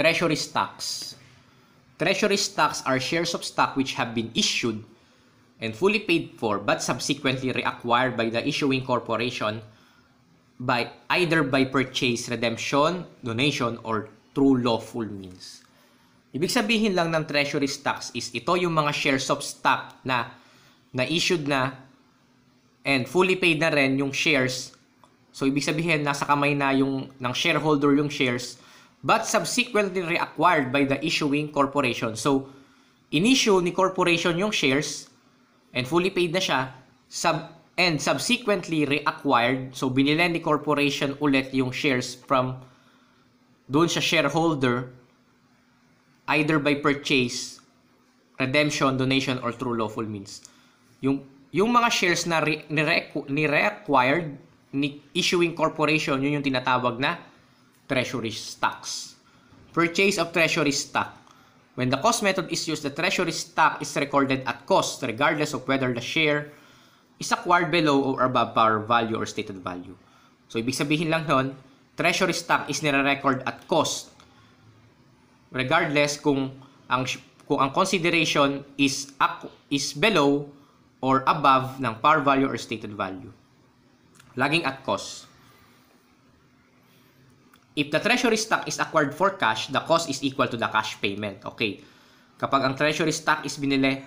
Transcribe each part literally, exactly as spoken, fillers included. Treasury stocks. Treasury stocks are shares of stock which have been issued and fully paid for but subsequently reacquired by the issuing corporation by either by purchase, redemption, donation, or through lawful means. Ibig sabihin lang ng treasury stocks is ito yung mga shares of stock na na-issued na and fully paid na rin yung shares. So, ibig sabihin, nasa kamay na yung, ng shareholder yung shares but subsequently reacquired by the issuing corporation. So, in-issue ni corporation yung shares and fully paid na siya sub, and subsequently reacquired. So, binili ni corporation ulit yung shares from doon sa shareholder either by purchase, redemption, donation, or through lawful means. Yung, yung mga shares na re, nire, nire-acquired ni issuing corporation, yun yung tinatawag na treasury stocks. Purchase of treasury stock. When the cost method is used, the treasury stock is recorded at cost regardless of whether the share is acquired below or above par value or stated value. So, ibig sabihin lang nun, treasury stock is nire-record at cost regardless kung ang kung ang consideration is up, is below or above ng par value or stated value. Laging at cost. If the treasury stock is acquired for cash, the cost is equal to the cash payment. Okay. Kapag ang treasury stock is binili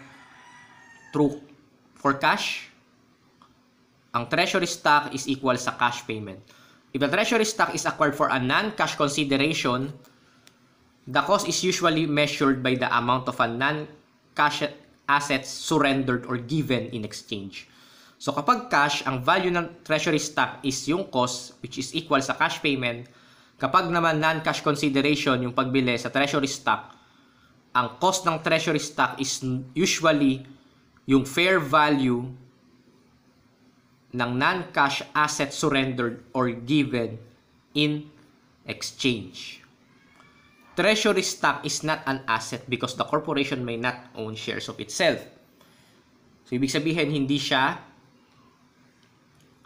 through for cash, ang treasury stock is equal sa cash payment. If the treasury stock is acquired for a non-cash consideration, the cost is usually measured by the amount of a non-cash assets surrendered or given in exchange. So kapag cash, ang value ng treasury stock is yung cost which is equal sa cash payment. Kapag naman non-cash consideration yung pagbili sa treasury stock, ang cost ng treasury stock is usually yung fair value ng non-cash assets surrendered or given in exchange. Treasury stock is not an asset because the corporation may not own shares of itself. So, ibig sabihin, hindi siya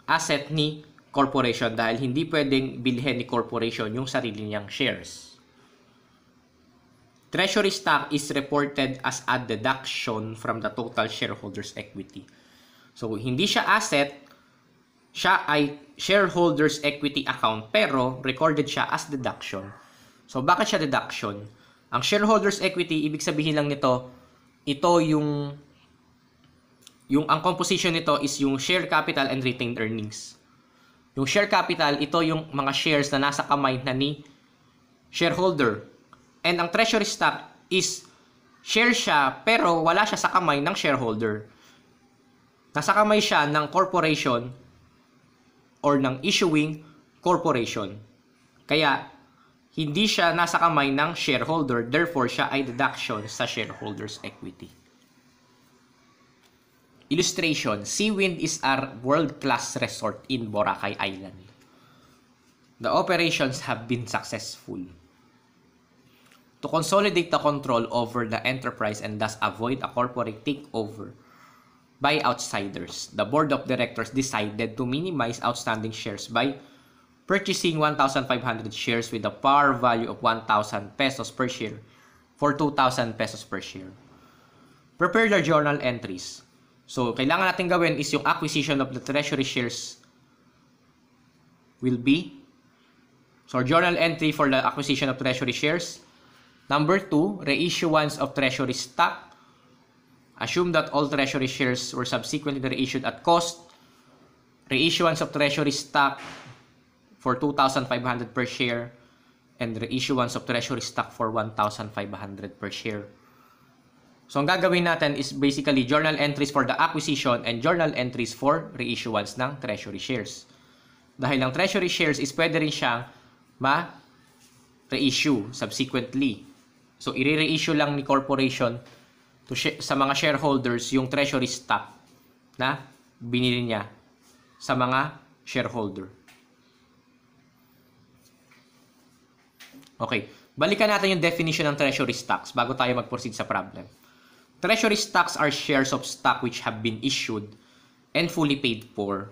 asset ni corporation dahil hindi pwedeng bilhin ni corporation yung sarili niyang shares. Treasury stock is reported as a deduction from the total shareholders' equity. So, hindi siya asset, siya ay shareholders' equity account pero recorded siya as deduction. So, bakit siya deduction? Ang shareholders' equity, ibig sabihin lang nito, ito yung, yung ang composition nito is yung share capital and retained earnings. Yung share capital, ito yung mga shares na nasa kamay na ni shareholder. And ang treasury stock is share siya, pero wala siya sa kamay ng shareholder. Nasa kamay siya ng corporation or ng issuing corporation. Kaya, hindi siya nasa kamay ng shareholder, therefore siya ay deduction sa shareholders' equity. Illustration, Sea Wind is a world-class resort in Boracay Island. The operations have been successful. To consolidate the control over the enterprise and thus avoid a corporate takeover by outsiders, the board of directors decided to minimize outstanding shares by purchasing one thousand five hundred shares with a par value of one thousand pesos per share for two thousand pesos per share. Prepare your journal entries. So, kailangan natin gawin is yung acquisition of the treasury shares will be. So, journal entry for the acquisition of treasury shares. Number two, reissuance of treasury stock. Assume that all treasury shares were subsequently reissued at cost. Reissuance of treasury stock for two thousand five hundred per share and reissuance of treasury stock for one thousand five hundred per share. So, ang gagawin natin is basically journal entries for the acquisition and journal entries for reissuance ng treasury shares. Dahil ang treasury shares is pwede rin siyang ma-reissue subsequently. So, i-reissue lang ni corporation to sa mga shareholders yung treasury stock na binili niya sa mga shareholder. Okay, balikan natin yung definition ng treasury stocks bago tayo mag-proceed sa problem. Treasury stocks are shares of stock which have been issued and fully paid for,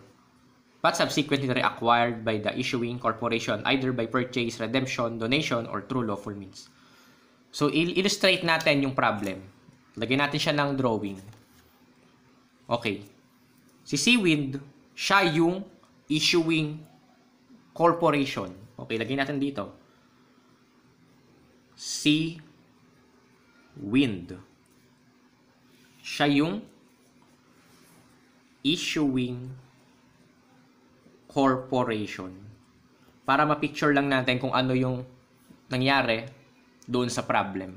but subsequently reacquired by the issuing corporation either by purchase, redemption, donation, or through lawful means. So, illustrate natin yung problem. Lagyan natin siya ng drawing. Okay. Si Sea Wind, siya yung issuing corporation. Okay, lagyan natin dito. Sea Wind. Siya yung issuing corporation. Para ma-picture lang natin kung ano yung nangyari doon sa problem.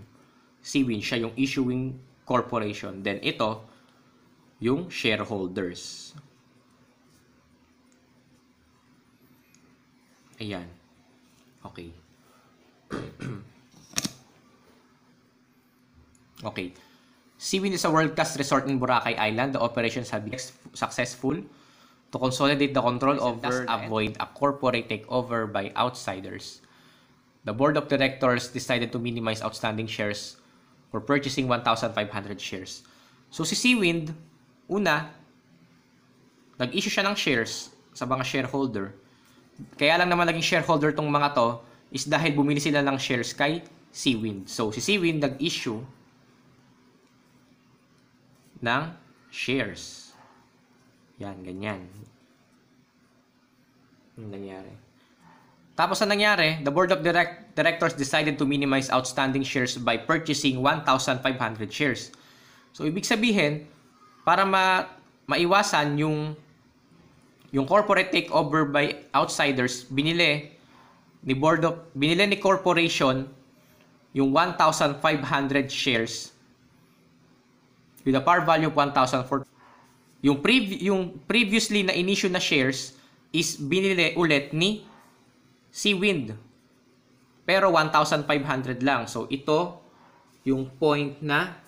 Sea Wind, siya yung issuing corporation. Then, ito, yung shareholders. Ayan. Okay. Okay. Sea Wind is a world-class resort in Boracay Island. The operations have been successful to consolidate the control over and avoid a corporate takeover by outsiders. The board of directors decided to minimize outstanding shares for purchasing one thousand five hundred shares. So, si Sea Wind, una, nag-issue siya ng shares sa mga shareholder. Kaya lang naman naging shareholder tong mga to is dahil bumili sila ng shares kay Sea Wind. So, si Sea Wind nag-issue ng shares. Yan, ganyan. Ang nangyari. Tapos ang nangyari, the board of direct directors decided to minimize outstanding shares by purchasing one thousand five hundred shares. So, ibig sabihin, para ma maiwasan yung, yung corporate takeover by outsiders, binili ni, board of, binili ni corporation yung one thousand five hundred shares with a par value of one thousand four hundred. Yung, prev yung previously na in-issue na shares is binili ulit ni Sea Wind, pero one thousand five hundred lang. So, ito yung point na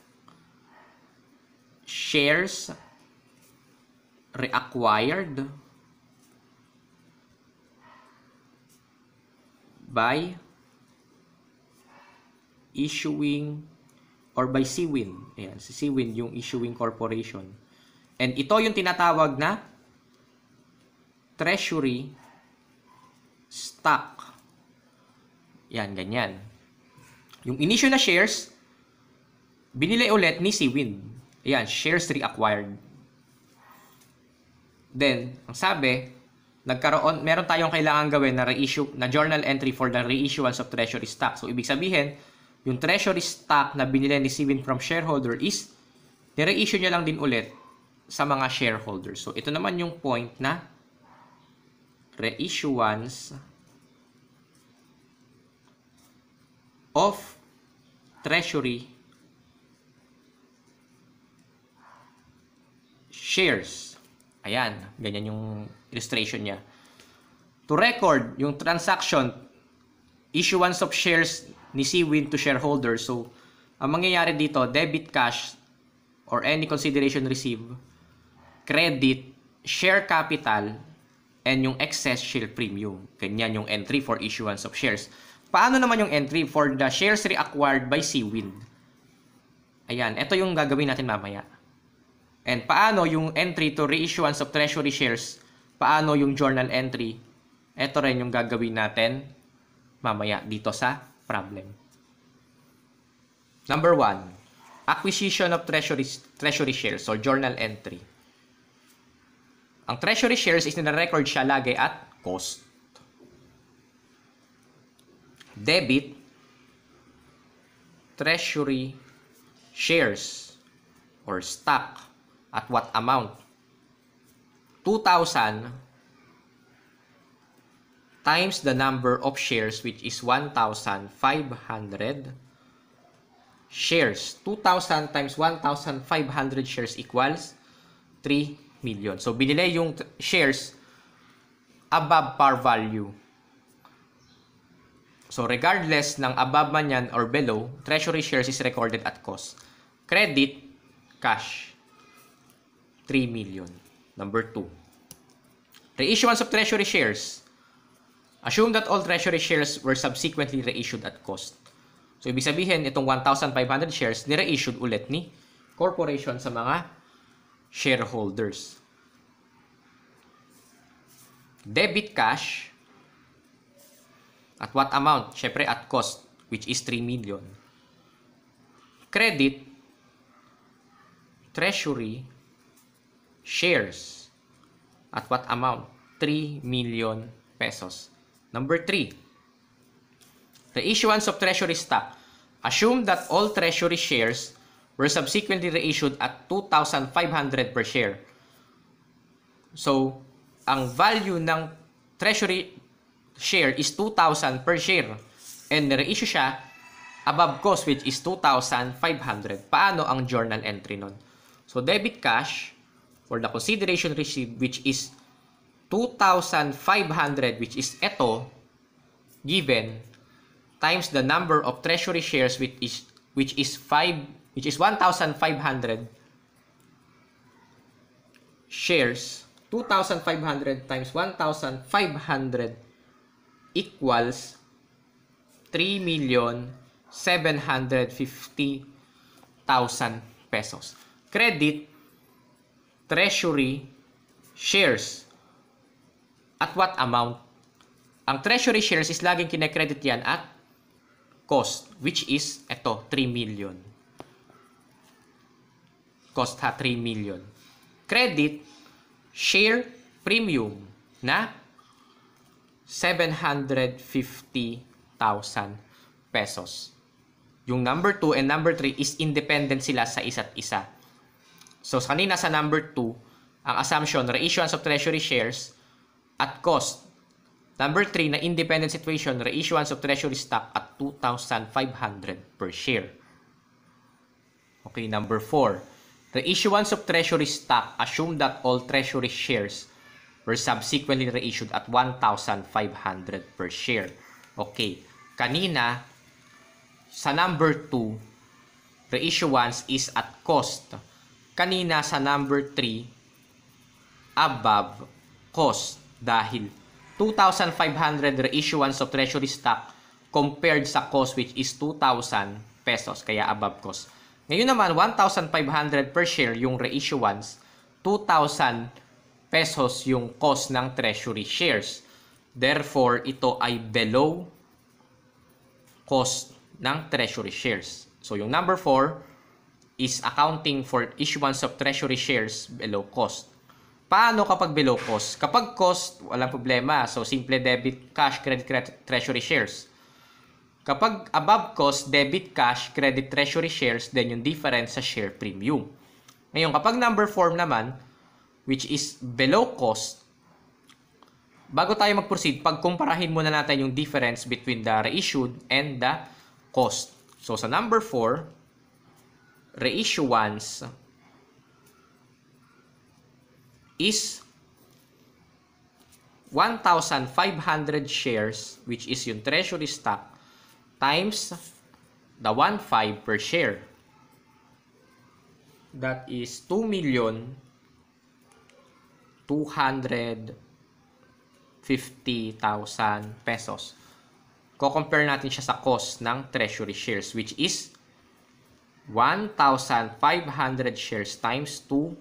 shares reacquired by issuing or by Sea Wind. Ayan, si Sea Wind yung issuing corporation. And ito yung tinatawag na treasury stock. Yan, ganyan. Yung initial na shares, binili ulit ni Sea Wind. Ayan, shares reacquired. Then, ang sabi, nagkaroon, meron tayong kailangan gawin na reissue, na journal entry for the reissuance of treasury stock. So, ibig sabihin, yung treasury stock na binili ni Sea Wind from shareholder is, nire-issue niya lang din ulit sa mga shareholders. So, ito naman yung point na reissuance of treasury shares. Ayan, ganyan yung illustration niya. To record yung transaction, issuance of shares ni Sea Wind to shareholders. So, ang mangyayari dito, debit cash or any consideration received, credit, share capital, and yung excess share premium. Ganyan yung entry for issuance of shares. Paano naman yung entry for the shares reacquired by Sea Wind? Ayan, ito yung gagawin natin mamaya. And paano yung entry to reissuance of treasury shares? Paano yung journal entry? Ito rin yung gagawin natin mamaya dito sa problem. Number one, acquisition of treasury, treasury shares or journal entry. Ang treasury shares is nina-record siya lagi at cost. Debit, treasury shares or stock at what amount? two thousand times the number of shares, which is one thousand five hundred shares. two thousand times one thousand five hundred shares equals three million. So, binili yung shares above par value. So, regardless ng above man yan or below, treasury shares is recorded at cost. Credit, cash, three million. Number two, reissuance of treasury shares. Assume that all treasury shares were subsequently reissued at cost. So, ibig sabihin, itong one thousand five hundred shares, nire-issued ulit ni corporation sa mga shareholders. Debit cash at what amount? Syempre at cost, which is three million. credit, treasury, shares. At what amount? three million pesos. Number three, the issuance of treasury stock. Assume that all treasury shares were subsequently reissued at two thousand five hundred per share. So, ang value ng treasury share is two thousand per share and reissue siya above cost, which is two thousand five hundred. Paano ang journal entry nun? So, debit cash for the consideration received, which is two thousand five hundred, which is eto, given times the number of treasury shares, which is which is five, which is one thousand five hundred shares. Two thousand five hundred times one thousand five hundred equals three million seven hundred fifty thousand pesos. Credit, treasury, shares. At what amount? Ang treasury shares is laging kinakredit yan at cost, which is eto, three million. Cost ha, three million. Credit, share premium na seven hundred fifty thousand pesos. Yung number two and number three is independent sila sa isa't isa. So, kanina sa number two, ang assumption, reissuance of treasury shares at cost. Number three, na independent situation, reissuance of treasury stock at two thousand five hundred per share. Okay, number four. The issuance of treasury stock, assume that all treasury shares were subsequently reissued at one thousand five hundred per share. Okay, kanina, sa number two, reissuance is at cost. Kanina, sa number three, above cost. Dahil two thousand five hundred reissuance of treasury stock compared sa cost, which is two thousand pesos, kaya above cost. Ngayon naman, one thousand five hundred per share yung reissuance, two thousand pesos yung cost ng treasury shares. Therefore, ito ay below cost ng treasury shares. So, yung number four is accounting for issuance of treasury shares below cost. Paano kapag below cost? Kapag cost, walang problema. So, simple debit, cash, credit, credit treasury shares. Kapag above cost, debit cash, credit treasury shares, then yung difference sa share premium. Ngayon, kapag number four naman, which is below cost, bago tayo mag-proceed, pagkumparahin muna natin yung difference between the reissued and the cost. So, sa number four, reissuance is one thousand five hundred shares, which is yung treasury stock, times the one point five per share. That is two million two hundred fifty thousand pesos. Ko-compare natin siya sa cost ng treasury shares, which is one thousand five hundred shares times two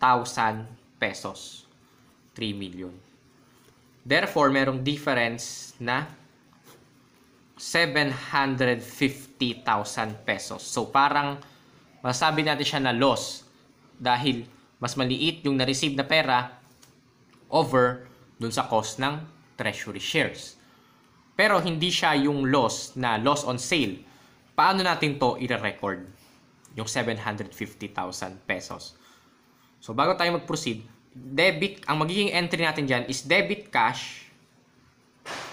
thousand pesos. three million. Therefore, merong difference na seven hundred fifty thousand pesos. So, parang masabi natin siya na loss dahil mas maliit yung na-receive na pera over dun sa cost ng treasury shares. Pero, hindi siya yung loss na loss on sale. Paano natin to i-record? Yung seven hundred fifty thousand pesos. So, bago tayo mag-proceed, debit, ang magiging entry natin dyan is debit cash.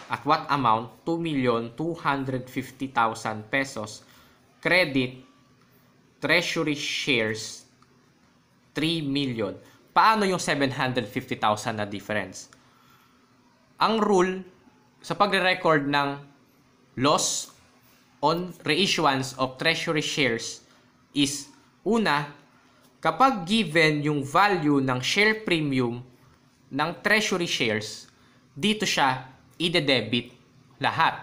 At what amount? two million two hundred fifty thousand pesos. Credit, treasury shares, three million. Paano yung seven hundred fifty thousand na difference? Ang rule sa pagre-record ng loss on reissuance of treasury shares is, una, kapag given yung value ng share premium ng treasury shares, dito siya ide-debit lahat.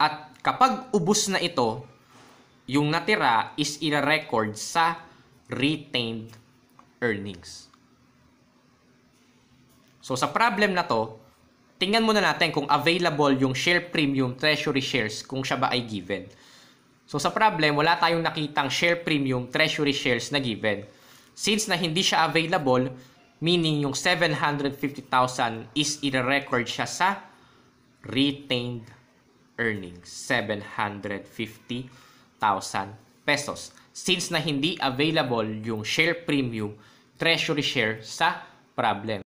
At kapag ubos na ito, yung natira is ina-record sa retained earnings. So, sa problem na to, tingnan muna natin kung available yung share premium treasury shares kung siya ba ay given. So sa problem, wala tayong nakitang share premium treasury shares na given. Since na hindi siya available, meaning yung seven hundred fifty thousand is i-record siya sa retained earnings, seven hundred fifty thousand pesos. Since na hindi available yung share premium treasury share sa problem.